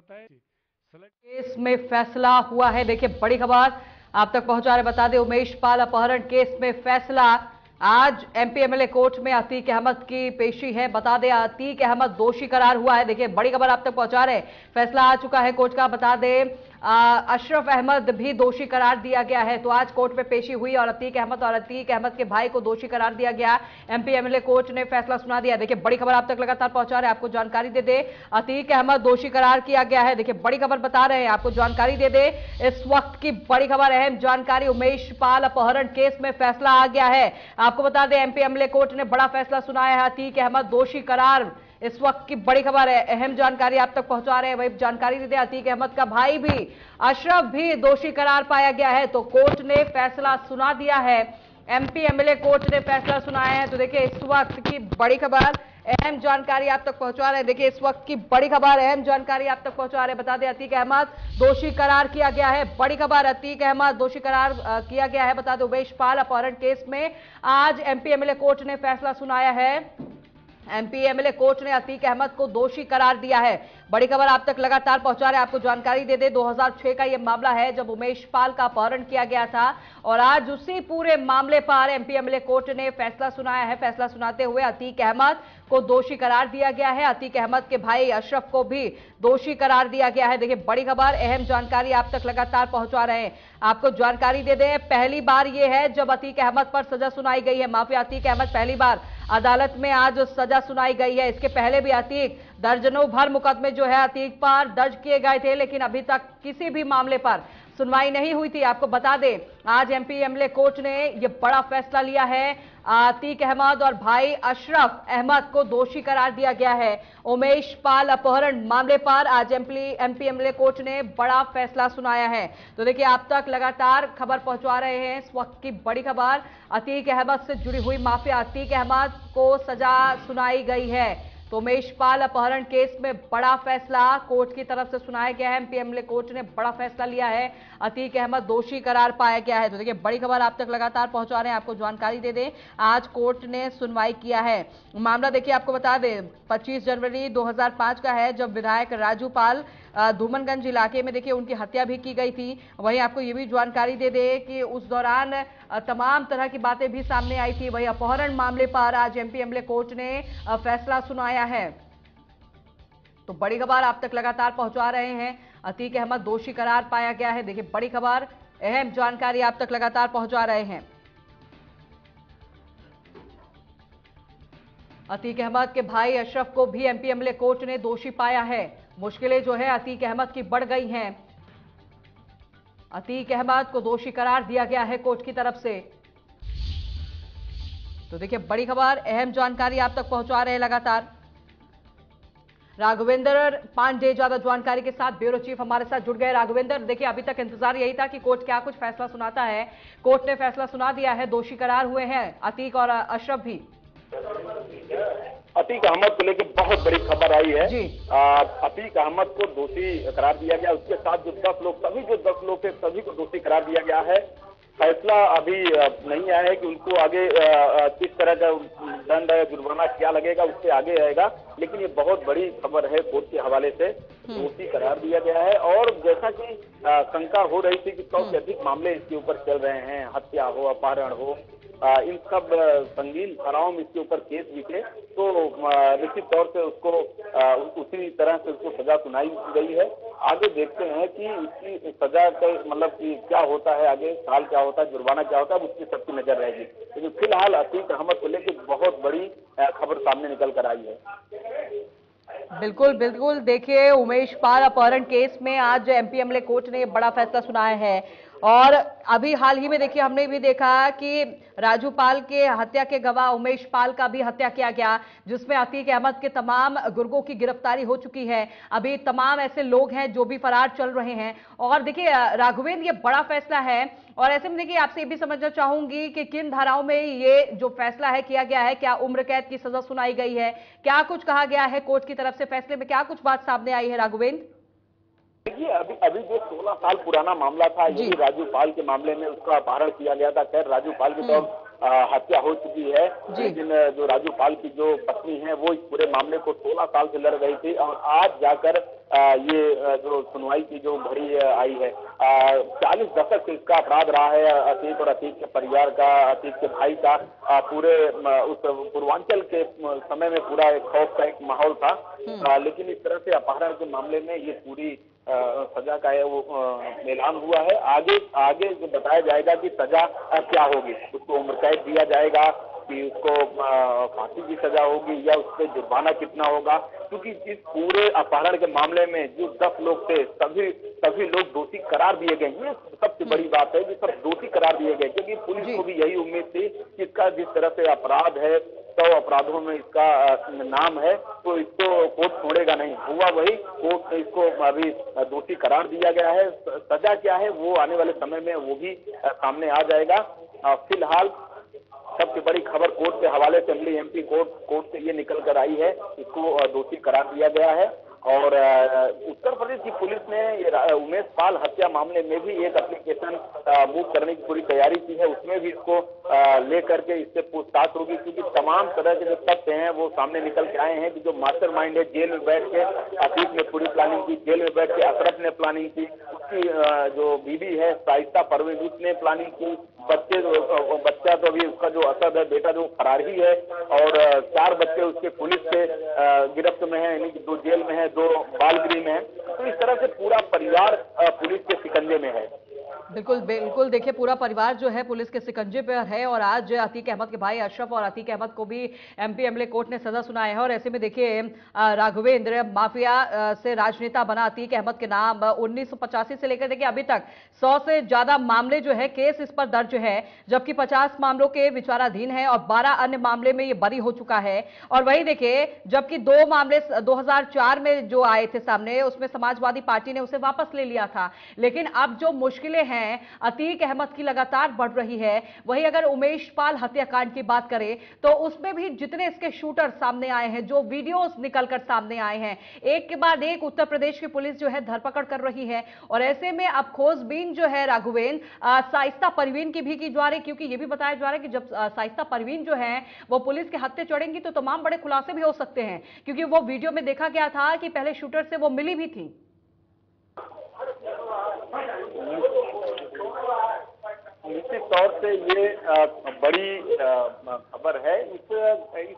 Case में फैसला हुआ है। देखिए बड़ी खबर आप तक पहुंचा रहे, बता दें उमेश पाल अपहरण केस में फैसला आज एमपीएमएलए कोर्ट में अतीक अहमद की पेशी है। बता दें अतीक अहमद दोषी करार हुआ है। देखिए बड़ी खबर आप तक पहुंचा रहे, फैसला आ चुका है कोर्ट का। बता दें अशरफ अहमद भी दोषी करार दिया गया है। तो आज कोर्ट में पेशी हुई और अतीक अहमद के भाई को दोषी करार दिया गया। एमपीएमएलए कोर्ट ने फैसला सुना दिया। देखिए बड़ी खबर आप तक लगातार पहुंचा रहे, आपको जानकारी दे दे अतीक अहमद दोषी करार किया गया है। देखिए बड़ी खबर बता रहे हैं, आपको जानकारी दे दे इस वक्त की बड़ी खबर, अहम जानकारी। उमेश पाल अपहरण केस में फैसला आ गया है। आपको बता दें एमपीएमएलए कोर्ट ने बड़ा फैसला सुनाया है, अतीक अहमद दोषी करार। इस वक्त की बड़ी खबर है, अहम जानकारी आप तक पहुंचा रहे हैं। वही जानकारी देते अतीक अहमद का भाई भी अशरफ भी दोषी करार पाया गया है। तो कोर्ट ने फैसला सुना दिया है, एमपीएमएलए कोर्ट ने फैसला सुनाया है। तो देखिए इस वक्त की बड़ी खबर, अहम जानकारी आप तक पहुंचा रहे हैं। देखिए इस वक्त की बड़ी खबर, अहम जानकारी आप तक पहुंचा रहे हैं। बता दें अतीक अहमद दोषी करार किया गया है। बड़ी खबर, अतीक अहमद दोषी करार किया गया है। बता दें उमेश पाल अपहरण केस में आज एमपीएमएलए कोर्ट ने फैसला सुनाया है। एमपीएमएलए कोर्ट ने अतीक अहमद को दोषी करार दिया है। बड़ी खबर आप तक लगातार पहुंचा रहे हैं, आपको जानकारी दे दे 2006 का यह मामला है जब उमेश पाल का अपहरण किया गया था। और आज उसी पूरे मामले पर एमपीएमएलए कोर्ट ने फैसला सुनाया है। फैसला सुनाते हुए अतीक अहमद को दोषी करार दिया गया है। अतीक अहमद के भाई अशरफ को भी दोषी करार दिया गया है। देखिए बड़ी खबर, अहम जानकारी आप तक लगातार पहुंचा रहे हैं, आपको जानकारी दे दें। पहली बार यह है जब अतीक अहमद पर सजा सुनाई गई है। माफी, अतीक अहमद पहली बार अदालत में आज सजा सुनाई गई है। इसके पहले भी अतीक दर्जनों भर मुकदमे जो है अतीक पर दर्ज किए गए थे, लेकिन अभी तक किसी भी मामले पर सुनवाई नहीं हुई थी। आपको बता दें आज एमपीएमएलए कोर्ट ने यह बड़ा फैसला लिया है। अतीक अहमद और भाई अशरफ अहमद को दोषी करार दिया गया है। उमेश पाल अपहरण मामले पर आज एमपीएमएलए कोर्ट ने बड़ा फैसला सुनाया है। तो देखिए आप तक लगातार खबर पहुंचा रहे हैं। इस वक्त की बड़ी खबर, अतीक अहमद से जुड़ी हुई माफिया, अतीक अहमद को सजा सुनाई गई है। तो उमेश पाल अपहरण केस में बड़ा फैसला कोर्ट की तरफ से सुनाया गया है। एमपीएमएलए कोर्ट ने बड़ा फैसला लिया है, अतीक अहमद दोषी करार पाया गया है। तो देखिए बड़ी खबर आप तक लगातार पहुंचा रहे हैं, आपको जानकारी दे दें आज कोर्ट ने सुनवाई किया है। मामला देखिए आपको बता दें 25 जनवरी 2005 का है जब विधायक राजू पाल धूमनगंज इलाके में देखिए उनकी हत्या भी की गई थी। वहीं आपको ये भी जानकारी दे दें कि उस दौरान तमाम तरह की बातें भी सामने आई थी। वहीं अपहरण मामले पर आज एमपीएमएलए कोर्ट ने फैसला सुनाया है। तो बड़ी खबर आप तक लगातार पहुंचा रहे हैं, अतीक अहमद दोषी करार पाया गया है। देखिए बड़ी खबर, अहम जानकारी आप तक लगातार पहुंचा रहे हैं। अतीक अहमद के भाई अशरफ को भी एमपीएमएलए कोर्ट ने दोषी पाया है। मुश्किलें जो है अतीक अहमद की बढ़ गई हैं। अतीक अहमद को दोषी करार दिया गया है कोर्ट की तरफ से। तो देखिए बड़ी खबर, अहम जानकारी आप तक पहुंचा रहे हैं लगातार। राघवेंद्र पांडे ज्यादा जानकारी के साथ ब्यूरो चीफ हमारे साथ जुड़ गए। राघवेंद्र, देखिए अभी तक इंतजार यही था कि कोर्ट क्या कुछ फैसला सुनाता है। कोर्ट ने फैसला सुना दिया है, दोषी करार हुए हैं अतीक और अशरफ भी। अतीक अहमद को लेकर बहुत बड़ी खबर आई है जी। अतीक अहमद को दोषी करार दिया गया, उसके साथ जो 10 लोग, सभी जो 10 लोग थे सभी को दोषी करार दिया गया है। फैसला अभी नहीं आया है कि उनको आगे किस तरह का दंड है, जुर्माना क्या लगेगा, उससे आगे आएगा। लेकिन ये बहुत बड़ी खबर है, कोर्ट के हवाले से दोषी करार दिया गया है। और जैसा कि शंका हो रही थी कि 100 से अधिक मामले इसके ऊपर चल रहे हैं, हत्या हो, अपहरण हो, इन सब संगीन धाराओं में इसके ऊपर केस भी थे, तो निश्चित तौर से उसको उसी तरह से उसको सजा सुनाई गई है। आगे देखते हैं कि इसकी सजा का मतलब कि क्या होता है, आगे साल क्या होता है, जुर्माना क्या होता है, उसकी सबकी नजर रहेगी। लेकिन फिलहाल अतीक अहमद को लेकर बहुत बड़ी खबर सामने निकल कर आई है। बिल्कुल बिल्कुल, देखिए उमेश पाल अपहरण केस में आज एमपीएमएलए कोर्ट ने बड़ा फैसला सुनाया है। और अभी हाल ही में देखिए हमने भी देखा कि राजू पाल के हत्या के गवाह उमेश पाल का भी हत्या किया गया, जिसमें अतीक अहमद के तमाम गुर्गों की गिरफ्तारी हो चुकी है। अभी तमाम ऐसे लोग हैं जो भी फरार चल रहे हैं। और देखिए राघवेंद्र, ये बड़ा फैसला है और ऐसे में देखिए आपसे ये भी समझना चाहूंगी कि किन धाराओं में ये जो फैसला है किया गया है, क्या उम्र कैद की सजा सुनाई गई है, क्या कुछ कहा गया है कोर्ट की तरफ से, फैसले में क्या कुछ बात सामने आई है राघवेंद्र? देखिए अभी जो 16 साल पुराना मामला था, ये राजू पाल के मामले में उसका अपहरण किया गया था। खैर राजू पाल की तो हत्या हो चुकी है, लेकिन जो राजू पाल की जो पत्नी है वो इस पूरे मामले को 16 साल से लड़ रही थी। और आज जाकर ये जो सुनवाई की जो घड़ी आई है 40 दशक से इसका अपराध रहा है अतीक और अतीक के परिवार का, अतीक के भाई का। पूरे उस पूर्वांचल के समय में पूरा एक खौफ का एक माहौल था, लेकिन इस तरह से अपहरण के मामले में ये पूरी सजा का है वो ऐलान हुआ है। आगे आगे जो बताया जाएगा कि सजा क्या होगी, उसको उम्र कैद दिया जाएगा कि उसको फांसी की सजा होगी या उस पर जुर्माना कितना होगा, क्योंकि इस पूरे अपहरण के मामले में जो 10 लोग थे सभी लोग दोषी करार दिए गए हैं। सबसे बड़ी बात है कि सब दोषी करार दिए गए, क्योंकि पुलिस को भी यही उम्मीद थी कि इसका जिस तरह से अपराध है 100 अपराधों में इसका नाम है तो इसको कोर्ट छोड़ेगा नहीं। हुआ वही, कोर्ट ने इसको अभी दोषी करार दिया गया है। सजा क्या है वो आने वाले समय में वो भी सामने आ जाएगा। फिलहाल सबसे बड़ी खबर कोर्ट के हवाले से अमली एमपी कोर्ट से ये निकल कर आई है, इसको दोषी करार दिया गया है। और उत्तर प्रदेश की पुलिस ने उमेश पाल हत्या मामले में भी एक एप्लीकेशन मूव करने की पूरी तैयारी की है, उसमें भी इसको लेकर के इससे पूछताछ होगी, क्योंकि तमाम तरह के जो तथ्य हैं वो सामने निकल के आए हैं कि जो मास्टरमाइंड है जेल में बैठ के अतीक ने पूरी प्लानिंग की, जेल में बैठ के असरफ ने प्लानिंग की, उसकी जो बीवी है साहिस्ता परवेज ने प्लानिंग की, बच्चा तो अभी उसका जो असद है बेटा जो फरार ही है, और 4 बच्चे उसके पुलिस से गिरफ्त में है, यानी कि 2 जेल में है, 2 बालगृह में है। तो इस तरह से पूरा परिवार पुलिस के सिकंजे में है। बिल्कुल बिल्कुल, देखिए पूरा परिवार जो है पुलिस के सिकंजे पर है। और आज अतीक अहमद के भाई अशरफ और अतीक अहमद को भी एमपी एमएलए कोर्ट ने सजा सुनाई है। और ऐसे में देखिए राघवेंद्र माफिया से राजनेता बना अतीक अहमद के नाम 1985 से लेकर देखिए अभी तक 100 से ज्यादा मामले जो है केस इस पर दर्ज है, जबकि 50 मामलों के विचाराधीन है और 12 अन्य मामले में ये बरी हो चुका है। और वही देखिए जबकि 2 मामले 2004 में जो आए थे सामने उसमें समाजवादी पार्टी ने उसे वापस ले लिया था, लेकिन अब जो मुश्किलें हैं अतीक अहमद की लगातार बढ़ रही है। वही अगर उमेश पाल हत्याकांड की बात करें तो उसमें भी जितने इसके शूटर सामने आए हैं, जो वीडियोस निकलकर सामने आए हैं, एक के बाद एक उत्तर प्रदेश की पुलिस जो है धरपकड़ कर रही है। और ऐसे में अब खोजबीन जो है राघवेंद्र साहिस्ता परवीन की भी की जा रही, क्योंकि यह भी बताया जा रहा है कि जब साहिस्ता परवीन जो है वो पुलिस के हत्थे चढ़ेंगी तो तमाम बड़े खुलासे भी हो सकते हैं, क्योंकि वो वीडियो में देखा गया था कि पहले शूटर से वो मिली भी थी। निश्चित तौर से ये बड़ी खबर है। इस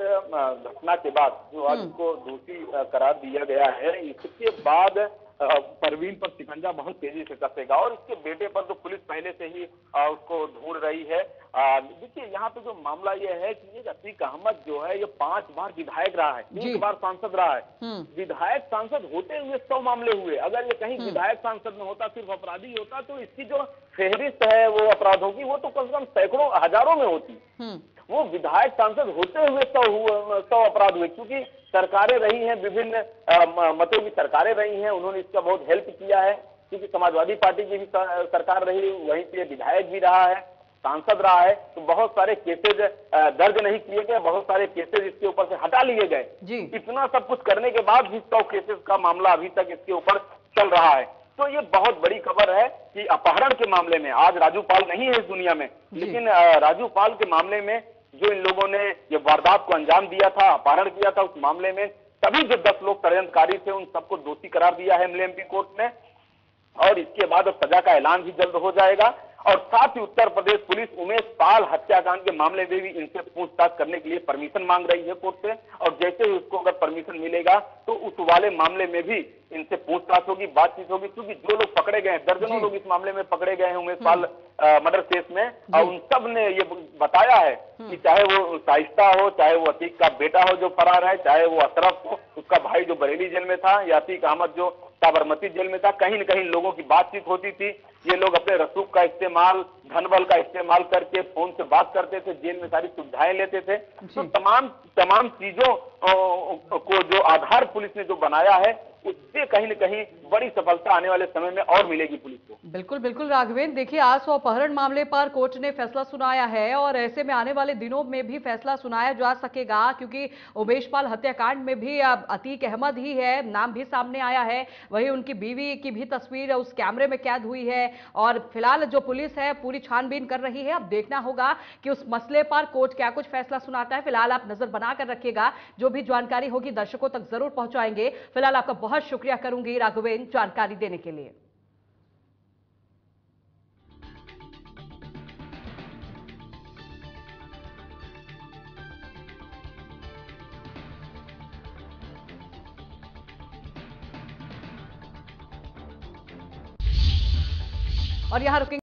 घटना के बाद जो आज को दोषी करार दिया गया है, इसके बाद परवीन पर शिकंजा बहुत तेजी से कसेगा, और इसके बेटे पर तो पुलिस पहले से ही उसको ढूंढ रही है। देखिए यहाँ पे जो मामला यह है कि ये अतीक अहमद जो है ये 5 बार विधायक रहा है, 3 बार सांसद रहा है। विधायक सांसद होते हुए 100 मामले हुए। अगर ये कहीं विधायक सांसद में होता सिर्फ अपराधी होता तो इसकी जो फेहरिस्त है वो अपराधों की वो तो कम से कम सैकड़ों हजारों में होती। वो विधायक सांसद होते हुए 100 अपराध हुए, क्योंकि सरकारें रही हैं, विभिन्न मतों की सरकारें रही हैं, उन्होंने इसका बहुत हेल्प किया है, क्योंकि समाजवादी पार्टी की भी सरकार रही, वहीं पे विधायक भी रहा है, सांसद रहा है, तो बहुत सारे केसेज दर्ज नहीं किए गए, बहुत सारे केसेज इसके ऊपर से हटा लिए गए। इतना सब कुछ करने के बाद भी 100 केसेज का मामला अभी तक इसके ऊपर चल रहा है। तो ये बहुत बड़ी खबर है कि अपहरण के मामले में आज राजू पाल नहीं है इस दुनिया में, लेकिन राजू पाल के मामले में जो इन लोगों ने ये वारदात को अंजाम दिया था, अपहरण किया था, उस मामले में सभी जो 10 लोग षडयंत्रकारी थे उन सबको दोषी करार दिया है एमएलए कोर्ट ने। और इसके बाद सजा का ऐलान भी जल्द हो जाएगा। और साथ ही उत्तर प्रदेश पुलिस उमेश पाल हत्याकांड के मामले में भी इनसे पूछताछ करने के लिए परमिशन मांग रही है कोर्ट से, और जैसे ही उसको अगर परमिशन मिलेगा तो उस वाले मामले में भी इनसे पूछताछ होगी, बातचीत होगी, क्योंकि जो लोग पकड़े गए हैं, दर्जनों लोग इस मामले में पकड़े गए हैं उमेश पाल मर्डर केस में, और उन सब ने ये बताया है कि चाहे वो साहिस्ता हो, चाहे वो अतीक का बेटा हो जो फरार है, चाहे वो अशरफ हो उसका भाई जो बरेली जेल में था, या अतीक अहमद जो साबरमती जेल में था, कहीं न कहीं लोगों की बातचीत होती थी। ये लोग अपने रसूख का इस्तेमाल, धनबल का इस्तेमाल करके फोन से बात करते थे, जेल में सारी सुविधाएं लेते थे। तो तमाम चीजों को जो आधार पुलिस ने जो बनाया है उससे कहीं न कहीं बड़ी सफलता आने वाले समय में और मिलेगी पुलिस को। बिल्कुल बिल्कुल राघवेंद्र, देखिए आज 100 अपहरण मामले पर कोर्ट ने फैसला सुनाया है, और ऐसे में आने वाले दिनों में भी फैसला सुनाया जा सकेगा, क्योंकि उमेश पाल हत्याकांड में भी अब अतीक अहमद ही है, नाम भी सामने आया है, वही उनकी बीवी की भी तस्वीर उस कैमरे में कैद हुई है। और फिलहाल जो पुलिस है पूरी पूरी छानबीन कर रही है। अब देखना होगा कि उस मसले पर कोर्ट क्या कुछ फैसला सुनाता है। फिलहाल आप नजर बनाकर रखिएगा, जो भी जानकारी होगी दर्शकों तक जरूर पहुंचाएंगे। फिलहाल आपका बहुत शुक्रिया करूंगी राघवेंद्र जानकारी देने के लिए। और यहां रुकेंगे।